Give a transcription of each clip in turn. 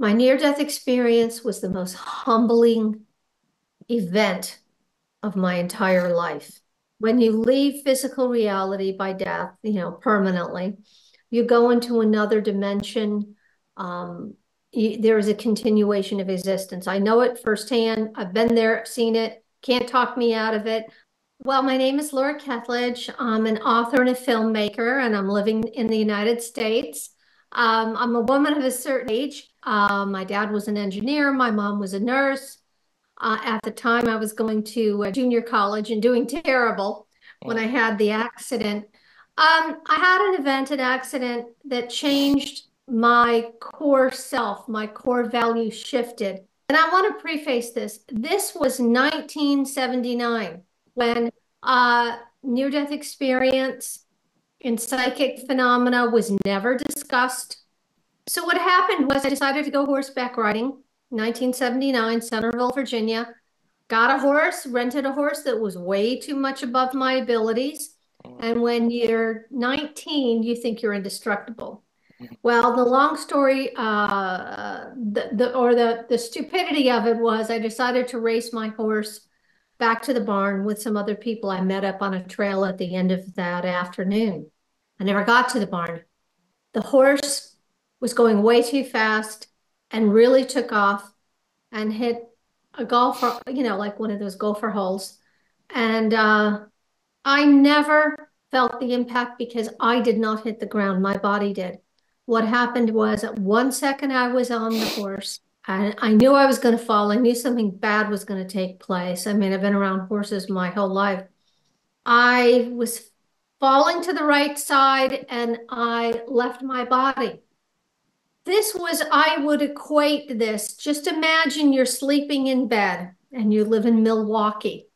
My near-death experience was the most humbling event of my entire life. When you leave physical reality by death, permanently, you go into another dimension. There is a continuation of existence. I know it firsthand. I've been there, seen it. Can't talk me out of it. Well, my name is Laura Kethledge. I'm an author and a filmmaker, and I'm living in the United States. I'm a woman of a certain age. My dad was an engineer. My mom was a nurse. At the time, I was going to junior college and doing terrible when I had the accident. I had an accident that changed my core self. My core value shifted. And I want to preface this. This was 1979 when near-death experience and psychic phenomena was never discussed. So what happened was I decided to go horseback riding. 1979, Centerville, Virginia. Got a horse, rented a horse that was way too much above my abilities. And when you're 19, you think you're indestructible. Well, the long story, the stupidity of it was I decided to race my horse back to the barn with some other people I met up on a trail at the end of that afternoon. I never got to the barn. The horse was going way too fast and really took off and hit a golfer, like one of those golfer holes. And I never felt the impact because I did not hit the ground. My body did. What happened was at 1 second I was on the horse and I knew I was going to fall. I knew something bad was going to take place. I mean, I've been around horses my whole life. I was falling to the right side and I left my body. I would equate this. Just imagine you're sleeping in bed and you live in Milwaukee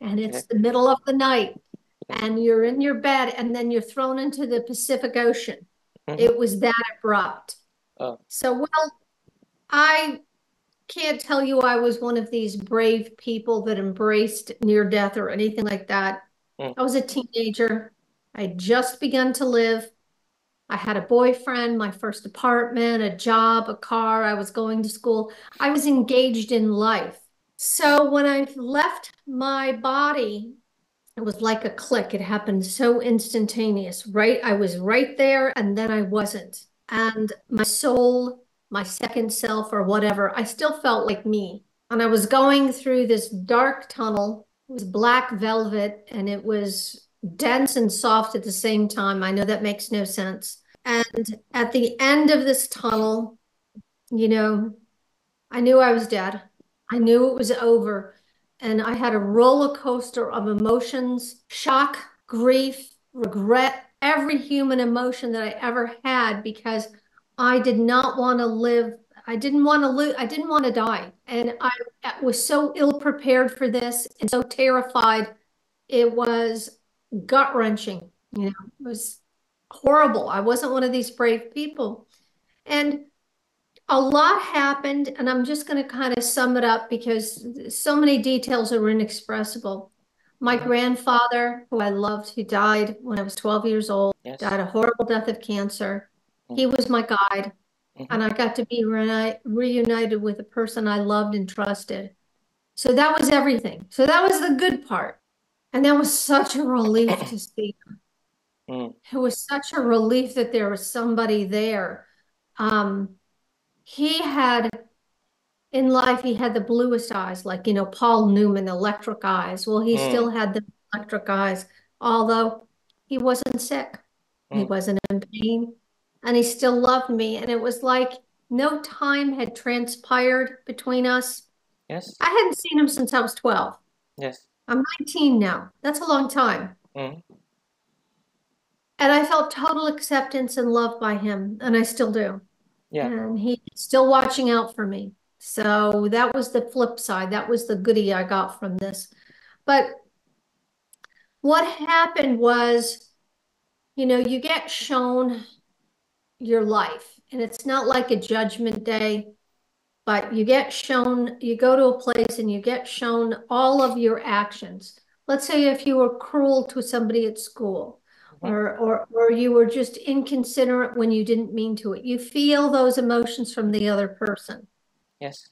and it's the middle of the night and you're in your bed and then you're thrown into the Pacific Ocean. It was that abrupt. Oh. So, well, I can't tell you I was one of these brave people that embraced near death or anything like that. Mm. I was a teenager. I had just begun to live. I had a boyfriend, my first apartment, a job, a car. I was going to school. I was engaged in life. So when I left my body, it was like a click. It happened so instantaneous, right? I was right there and then I wasn't. And my soul, my second self or whatever, I still felt like me. And I was going through this dark tunnel. It was black velvet and it was dense and soft at the same time. I know that makes no sense. And at the end of this tunnel, I knew I was dead. I knew it was over. And I had a roller coaster of emotions, shock, grief, regret, every human emotion that I ever had because I did not want to live. I didn't want to live. I didn't want to die. And I was so ill prepared for this and so terrified. It was gut wrenching. It was horrible. I wasn't one of these brave people. And a lot happened, and I'm just going to kind of sum it up because so many details are inexpressible. My grandfather, who I loved, who died when I was 12 years old, died a horrible death of cancer. He was my guide, and I got to be reunited with a person I loved and trusted. So that was everything. So that was the good part. And that was such a relief to see him. It was such a relief that there was somebody there. He had, in life, he had the bluest eyes, like, Paul Newman, electric eyes. Well, he still had the electric eyes, although he wasn't sick. He wasn't in pain, and he still loved me. And it was like no time had transpired between us. Yes. I hadn't seen him since I was 12. Yes. I'm 19 now. That's a long time. And I felt total acceptance and love by him, and I still do. Yeah. And he's still watching out for me. So that was the flip side. That was the goodie I got from this. But what happened was, you get shown your life. And it's not like a judgment day, but you get shown, you go to a place and you get shown all of your actions. Let's say if you were cruel to somebody at school, or you were just inconsiderate when you didn't mean to it. You feel those emotions from the other person. Yes.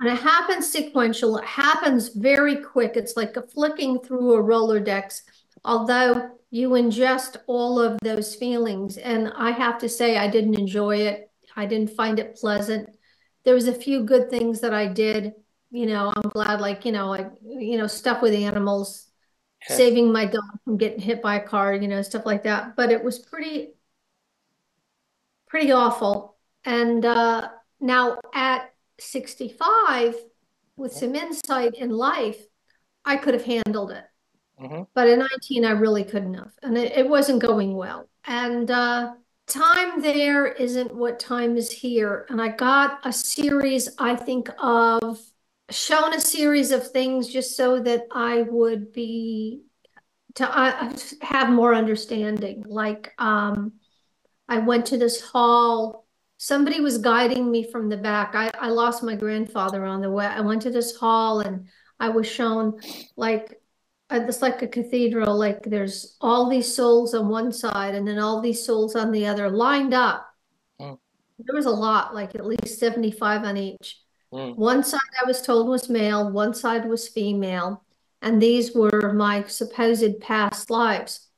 And it happens sequential. It happens very quick. It's like a flicking through a Rolodex, although you ingest all of those feelings. And I have to say, I didn't enjoy it. I didn't find it pleasant. There was a few good things that I did. You know, I'm glad, stuff with animals, okay, saving my dog from getting hit by a car, stuff like that. But it was pretty awful. And now at 65, with some insight in life, I could have handled it. Mm-hmm. But at 19, I really couldn't have. And it wasn't going well. And time there isn't what time is here. And I got a series, I think, of shown a series of things just so that I would have more understanding. I went to this hall. Somebody was guiding me from the back. I lost my grandfather on the way. I went to this hall and I was shown it's like a cathedral, there's all these souls on one side and then all these souls on the other lined up. Mm. There was a lot, at least 75 on each. Mm. One side I was told was male, one side was female, and these were my supposed past lives.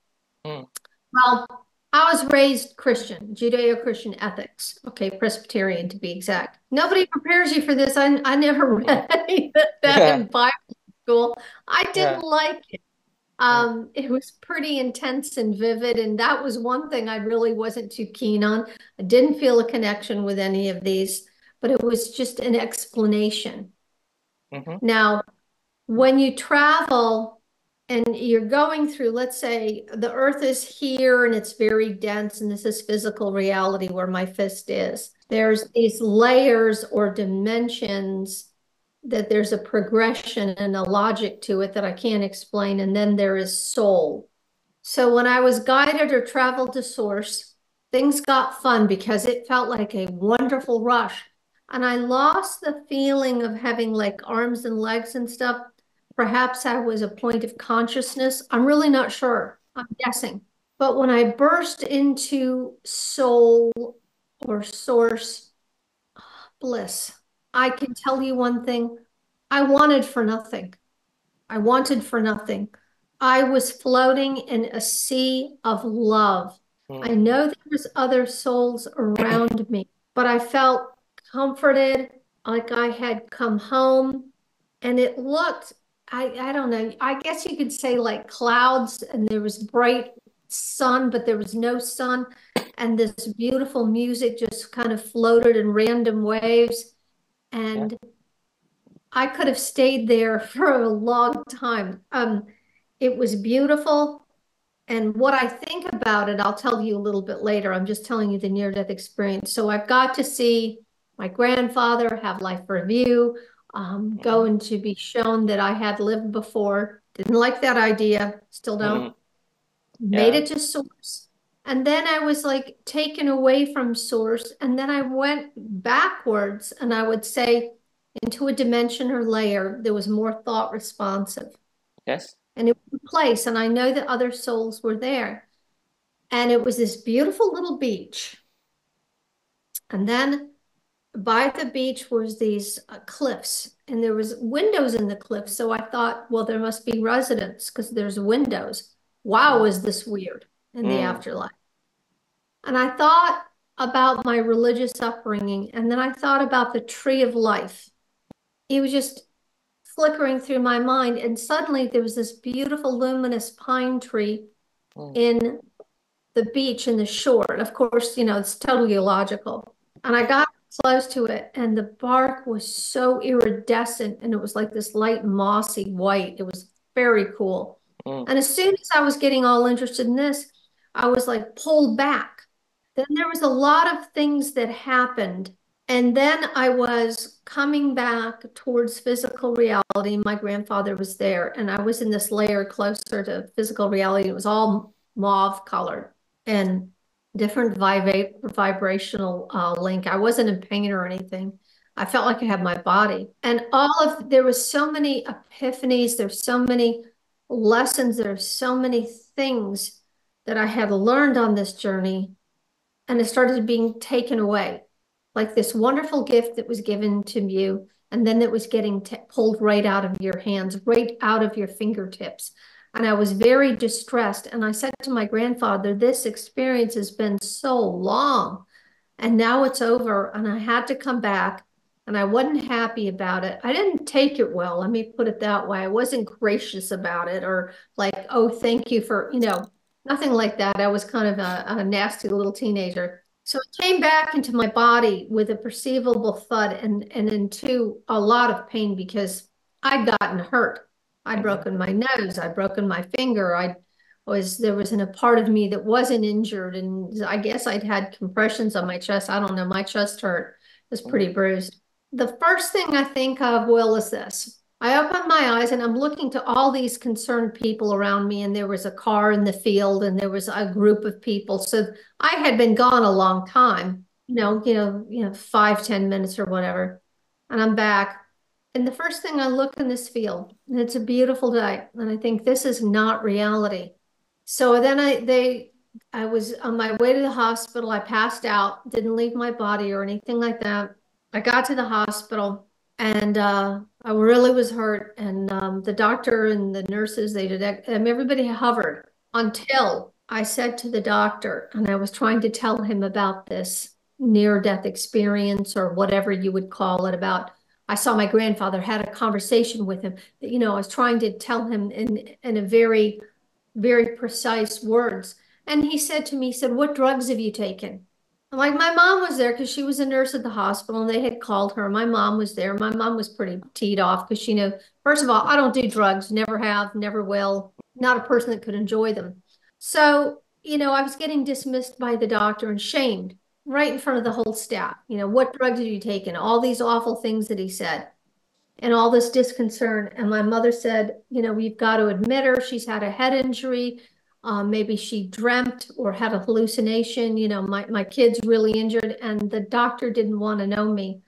Mm. Well, I was raised Christian, Judeo-Christian ethics. Okay, Presbyterian to be exact. Nobody prepares you for this. I never read any of that in Bible school. I didn't like it. It was pretty intense and vivid, and that was one thing I really wasn't too keen on. I didn't feel a connection with any of these, but it was just an explanation. Mm-hmm. Now, when you travel and you're going through, let's say the earth is here and it's very dense, and this is physical reality where my fist is. There's these layers or dimensions that there's a progression and a logic to it that I can't explain. And then there is soul. So when I was guided or traveled to source, things got fun because it felt like a wonderful rush. And I lost the feeling of having arms and legs and stuff. Perhaps I was a point of consciousness. I'm really not sure. I'm guessing. But when I burst into soul or source bliss, I can tell you one thing. I wanted for nothing. I was floating in a sea of love. Mm. I know there was other souls around me, but I felt comforted, like I had come home, and it looked, I don't know, I guess you could say clouds, and there was bright sun, but there was no sun, and this beautiful music just kind of floated in random waves, and I could have stayed there for a long time. It was beautiful, and what I think about it, I'll tell you a little bit later. I'm just telling you the near-death experience. So I've got to see my grandfather, have life review, going to be shown that I had lived before. Didn't like that idea. Still don't. Yeah. Made it to source. And then I was taken away from source. And then I went backwards, and I would say into a dimension or layer, there was more thought responsive. Yes. And it was a place. And I know that other souls were there. And it was this beautiful little beach. And then by the beach was these cliffs, and there was windows in the cliffs. So I thought, well, there must be residents because there's windows. Wow, is this weird in the afterlife? And I thought about my religious upbringing, and then I thought about the tree of life. It was just flickering through my mind, and suddenly there was this beautiful luminous pine tree in the beach and the shore. And of course, it's totally illogical. And I got close to it, and the bark was so iridescent, and it was like this light mossy white. It was very cool. And as soon as I was getting all interested in this, I was pulled back. Then there was a lot of things that happened, and then I was coming back towards physical reality. My grandfather was there, and I was in this layer closer to physical reality. It was all mauve color and different vibrational link. I wasn't in pain or anything. I felt like I had my body. And there was so many epiphanies. There's so many lessons. There's so many things that I had learned on this journey, and it started being taken away, like this wonderful gift that was given to you, and then it was getting pulled right out of your hands, right out of your fingertips. And I was very distressed. And I said to my grandfather, this experience has been so long, and now it's over. And I had to come back, and I wasn't happy about it. I didn't take it well. Let me put it that way. I wasn't gracious about it, or like, oh, thank you for, you know, nothing like that. I was kind of a nasty little teenager. So it came back into my body with a perceivable thud, and into a lot of pain, because I'd gotten hurt. I'd broken my nose. I'd broken my finger. There was a part of me that wasn't injured. And I guess I'd had compressions on my chest. I don't know. My chest hurt. It was pretty bruised. The first thing I think of, Will, is this. I opened my eyes and I'm looking to all these concerned people around me, and there was a car in the field and there was a group of people. So I had been gone a long time, you know, 5-10 minutes or whatever. And I'm back. And the first thing I look in this field, and it's a beautiful day, and I think this is not reality. So then I was on my way to the hospital. I passed out, didn't leave my body or anything like that. I got to the hospital, and I really was hurt. And the doctor and the nurses, they did that. Everybody hovered until I said to the doctor, and I was trying to tell him about this near-death experience, or whatever you would call it, about I saw my grandfather, had a conversation with him. You know, I was trying to tell him in a very, very precise words. And he said to me, he said, what drugs have you taken? I'm like, my mom was there, because she was a nurse at the hospital and they had called her. My mom was there. My mom was pretty teed off, because she knew, first of all, I don't do drugs, never have, never will, not a person that could enjoy them. So, you know, I was getting dismissed by the doctor and shamed right in front of the whole staff. You know, what drugs did you take? And all these awful things that he said, and all this disconcern. And my mother said, you know, we've got to admit her. She's had a head injury. Maybe she dreamt or had a hallucination. You know, my kid's really injured, and the doctor didn't want to know me.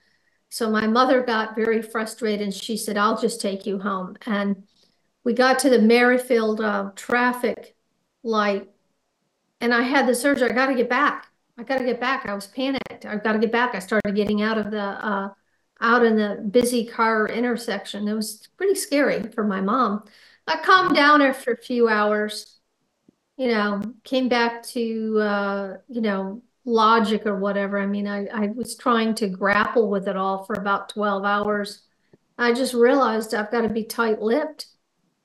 So my mother got very frustrated, and she said, I'll just take you home. And we got to the Merrifield traffic light, and I had this urge, I got to get back. I got to get back. I was panicked. I've got to get back. I started getting out of the, out in the busy car intersection. It was pretty scary for my mom. I calmed down after a few hours, you know, came back to, you know, logic or whatever. I mean, I was trying to grapple with it all for about 12 hours. I just realized I've got to be tight-lipped.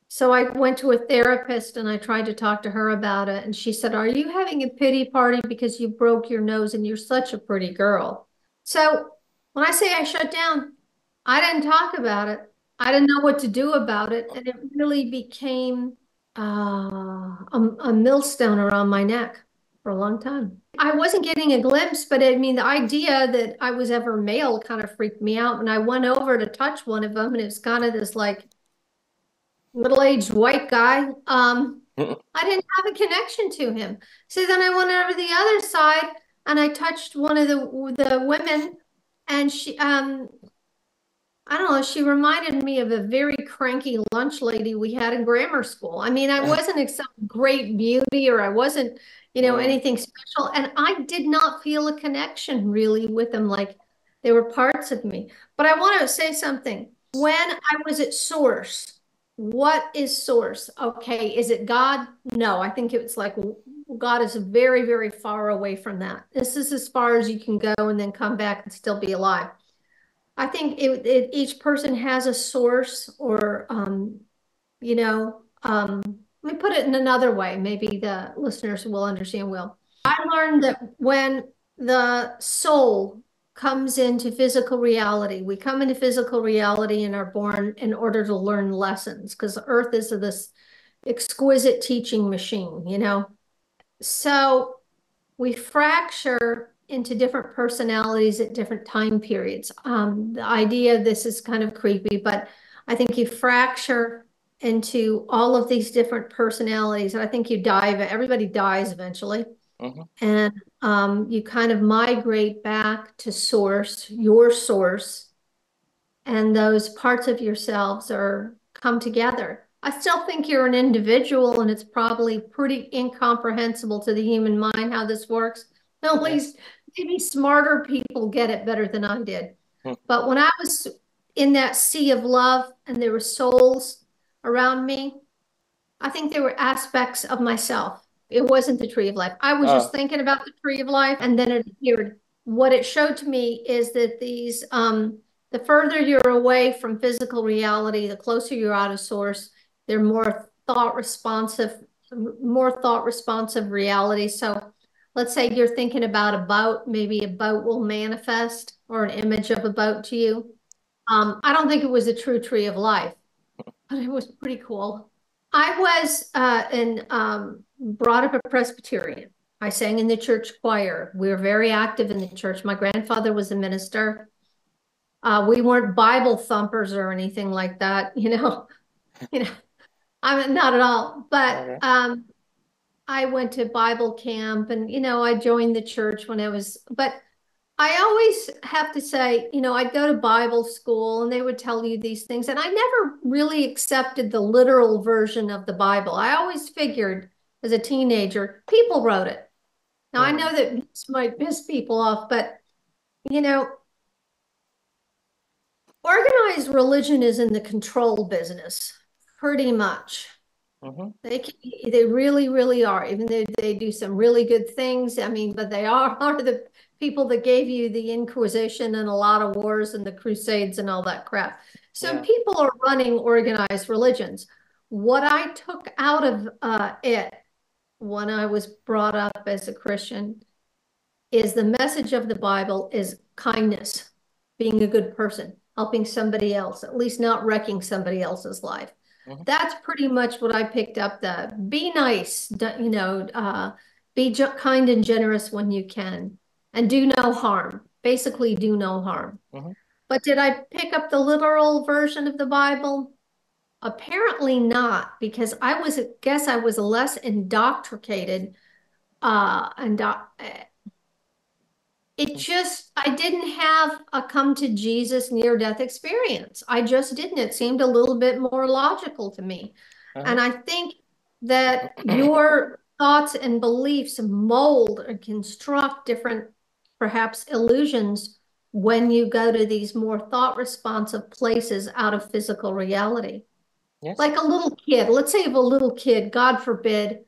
So I went to a therapist and I tried to talk to her about it. And she said, are you having a pity party because you broke your nose and you're such a pretty girl? So when I say I shut down, I didn't talk about it. I didn't know what to do about it. And it really became a millstone around my neck for a long time. I wasn't getting a glimpse, but I mean, the idea that I was ever male kind of freaked me out. And I went over to touch one of them, and it was kind of this like, middle-aged white guy. I didn't have a connection to him. So then I went over to the other side and I touched one of the women, and she, I don't know, she reminded me of a very cranky lunch lady we had in grammar school. I mean, I wasn't some great beauty, or I wasn't, you know, anything special. And I did not feel a connection really with them. Like they were parts of me. But I want to say something. When I was at source, what is source? Okay. Is it God? No, I think it's like God is very, very far away from that. This is as far as you can go and then come back and still be alive. I think each person has a source, or, you know, let me put it in another way. Maybe the listeners will understand, Will. I learned that when the soul comes into physical reality. We come into physical reality and are born in order to learn lessons, because the earth is this exquisite teaching machine, you know? So we fracture into different personalities at different time periods. The idea of this is kind of creepy, but I think you fracture into all of these different personalities. And I think you die, everybody dies eventually. And you kind of migrate back to source, your source, and those parts of yourselves come together. I still think you're an individual, and it's probably pretty incomprehensible to the human mind how this works. At least maybe smarter people get it better than I did. But when I was in that sea of love and there were souls around me, I think there were aspects of myself. It wasn't the tree of life. I was just thinking about the tree of life, and then it appeared. What it showed to me is that these, the further you're away from physical reality, the closer you're out of source, they're more thought responsive reality. So let's say you're thinking about a boat, maybe a boat will manifest or an image of a boat to you. I don't think it was a true tree of life, but it was pretty cool. I was brought up a Presbyterian. I sang in the church choir. We were very active in the church. My grandfather was a minister. We weren't Bible thumpers or anything like that, you know, I mean, not at all. But I went to Bible camp and, you know, I joined the church when I was, but I always have to say, you know, I'd go to Bible school and they would tell you these things. And I never really accepted the literal version of the Bible. I always figured as a teenager, people wrote it. Now, I know that this might piss people off, but, you know, organized religion is in the control business, pretty much. They really, really are, even though they do some really good things. I mean, but they are the people that gave you the Inquisition and a lot of wars and the Crusades and all that crap. So people are running organized religions. What I took out of it when I was brought up as a Christian is the message of the Bible is kindness, being a good person, helping somebody else, at least not wrecking somebody else's life. That's pretty much what I picked up. That be nice, you know, be kind and generous when you can, and do no harm. Basically, do no harm. But did I pick up the literal version of the Bible? Apparently not, because I guess I was less indoctrinated. I didn't have a come to Jesus near-death experience. I just didn't. It seemed a little bit more logical to me. And I think that your thoughts and beliefs mold and construct different, perhaps, illusions when you go to these more thought-responsive places out of physical reality. Like a little kid. Let's say if a little kid, God forbid,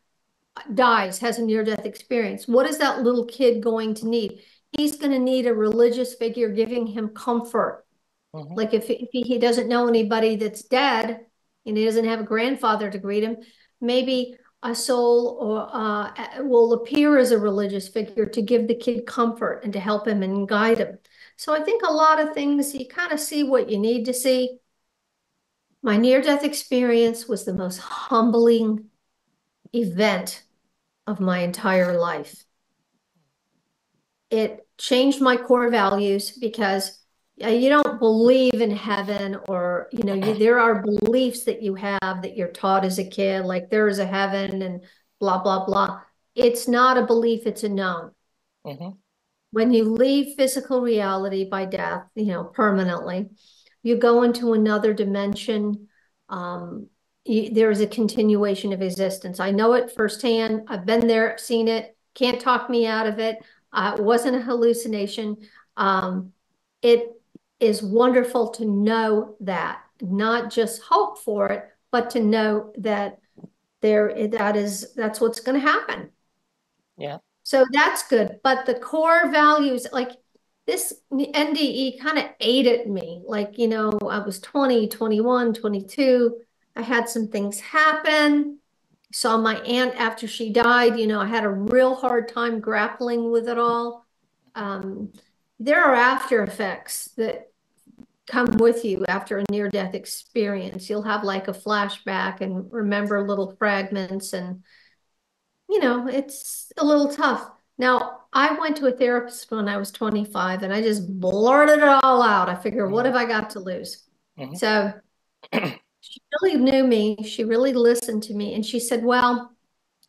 dies, has a near-death experience. What is that little kid going to need? He's going to need a religious figure giving him comfort. Like if he doesn't know anybody that's dead and he doesn't have a grandfather to greet him, maybe a soul or will appear as a religious figure to give the kid comfort and to help him and guide him. So I think a lot of things, you kind of see what you need to see. My near-death experience was the most humbling event of my entire life. It changed my core values because you don't believe in heaven or, you know, there are beliefs that you have that you're taught as a kid, like there is a heaven and blah, blah, blah. It's not a belief. It's a known. When you leave physical reality by death, you know, permanently, you go into another dimension. There is a continuation of existence. I know it firsthand. I've been there, seen it, can't talk me out of it. It wasn't a hallucination. It is wonderful to know that, not just hope for it, but to know that that's what's going to happen. So that's good. But the core values, like this NDE kind of ate at me. Like, you know, I was 20, 21, 22. I had some things happen. Saw my aunt after she died. You know, I had a real hard time grappling with it all. There are after effects that come with you after a near-death experience. You'll have like a flashback and remember little fragments and, you know, it's a little tough. Now, I went to a therapist when I was 25 and I just blurted it all out. I figured, what have I got to lose? So she really knew me. She really listened to me. And she said, well,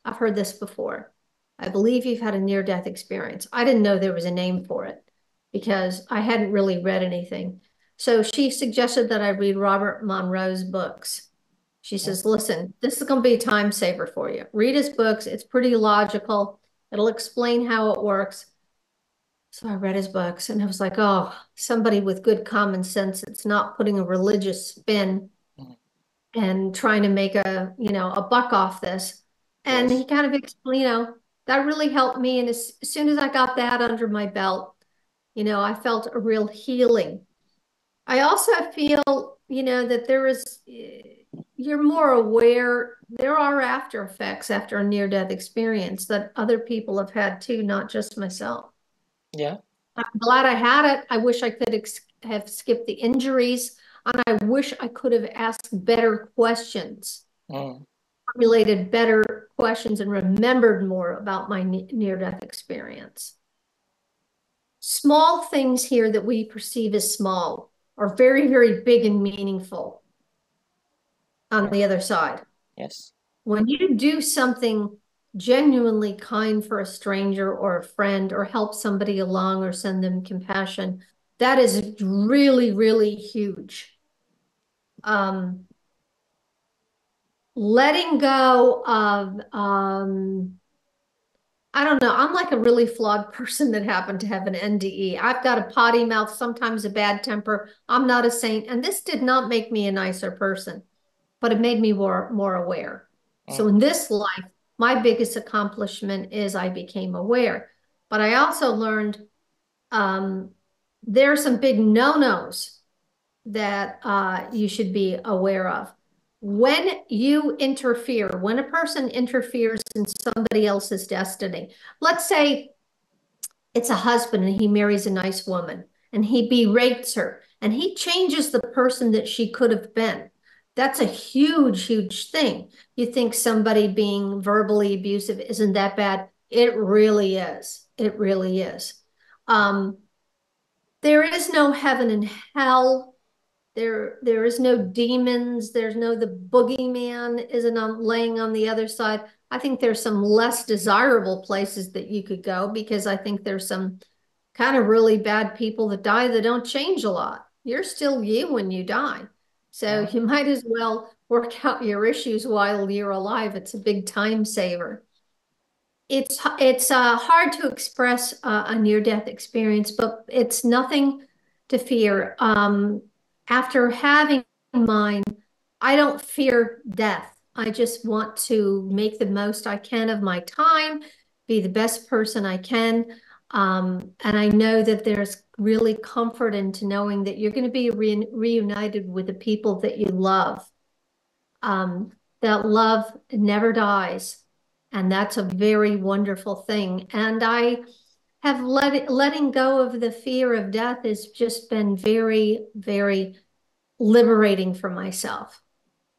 I've heard this before. I believe you've had a near-death experience. I didn't know there was a name for it because I hadn't really read anything. So she suggested that I read Robert Monroe's books. She says, listen, this is going to be a time saver for you. Read his books. It's pretty logical. It'll explain how it works. So I read his books and I was like, oh, somebody with good common sense. It's not putting a religious spin and trying to make a, you know, a buck off this. And he kind of explained, you know, that really helped me. And as soon as I got that under my belt, you know, I felt a real healing. I also feel, you know, that there is, you're more aware there are after effects after a near-death experience that other people have had too, not just myself. Yeah. I'm glad I had it. I wish I could have skipped the injuries, and I wish I could have asked better questions, formulated better questions, and remembered more about my near-death experience. Small things here that we perceive as small are very, very big and meaningful on the other side. Yes. When you do something genuinely kind for a stranger or a friend, or help somebody along or send them compassion, that is really, really huge. Letting go of, I don't know, I'm like a really flawed person that happened to have an NDE. I've got a potty mouth, sometimes a bad temper. I'm not a saint. And this did not make me a nicer person, but it made me more aware. So in this life, my biggest accomplishment is I became aware. But I also learned there are some big no-nos that you should be aware of. When you interfere, when a person interferes in somebody else's destiny, let's say it's a husband and he marries a nice woman and he berates her and he changes the person that she could have been. That's a huge, huge thing. You think somebody being verbally abusive isn't that bad. It really is. It really is. There is no heaven and hell. There is no demons. There's no, the boogeyman isn't laying on the other side. I think there's some less desirable places that you could go, because I think there's some kind of really bad people that die that don't change a lot. You're still you when you die. So you might as well work out your issues while you're alive. It's a big time saver. It's hard to express a near-death experience, but it's nothing to fear. After having mine, I don't fear death. I just want to make the most I can of my time, be the best person I can. And I know that there's really comfort into knowing that you're going to be reunited with the people that you love. That love never dies. And that's a very wonderful thing. And I have letting go of the fear of death has just been very, very liberating for myself.